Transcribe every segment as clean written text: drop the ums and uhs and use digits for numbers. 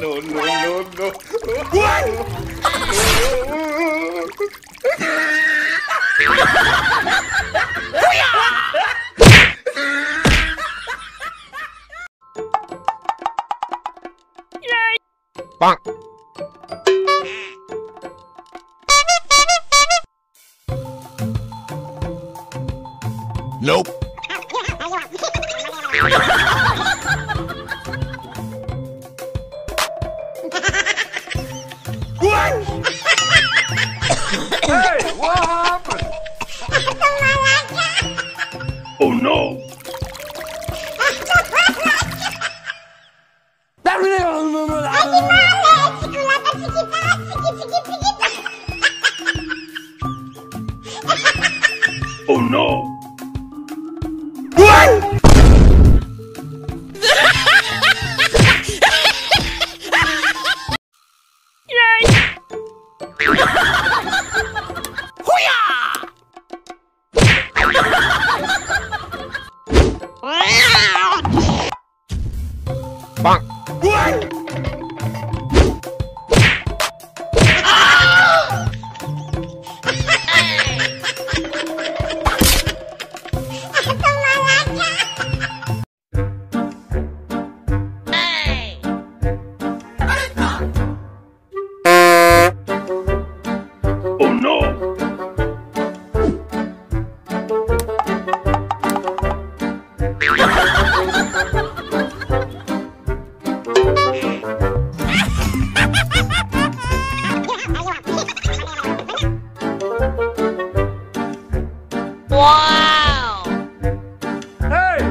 No. What? Yay! Bonk. Nope. Hey, what happened? Oh no! Oh no! What? Bonk. What? Ah! Hey. Oh no. Wow! Hey,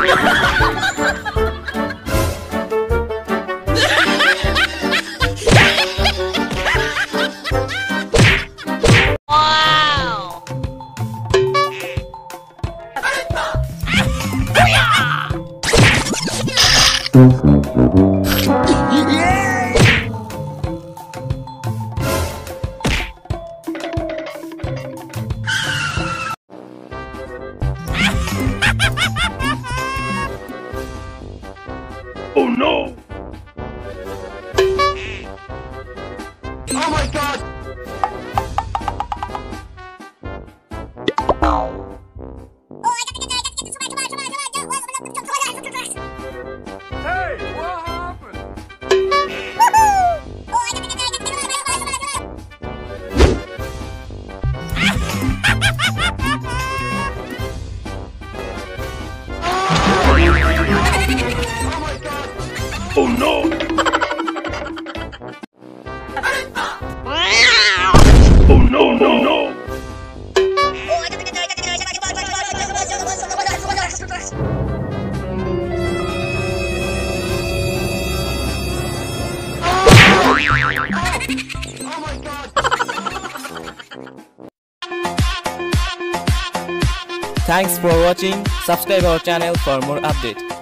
what happened? What? Wow! Oh no! Oh my God! Hey, what happened? Oh no! Oh no, no, no! Oh my God! Thanks for watching. Subscribe our channel for more updates.